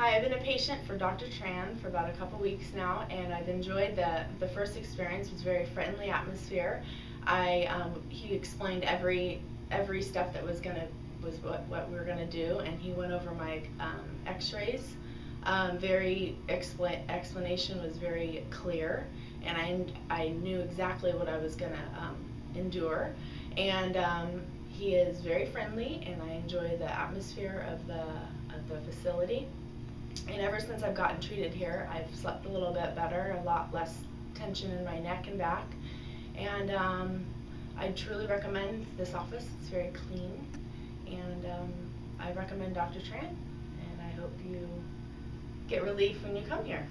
Hi, I've been a patient for Dr. Tran for about a couple weeks now, and I've enjoyed the first experience. It was a very friendly atmosphere. He explained every step that was what we were gonna do, and he went over my X-rays. Explanation was very clear, and I knew exactly what I was gonna endure. And he is very friendly, and I enjoy the atmosphere of the facility. And ever since I've gotten treated here, I've slept a little bit better, a lot less tension in my neck and back. And I truly recommend this office. It's very clean. And I recommend Dr. Tran, and I hope you get relief when you come here.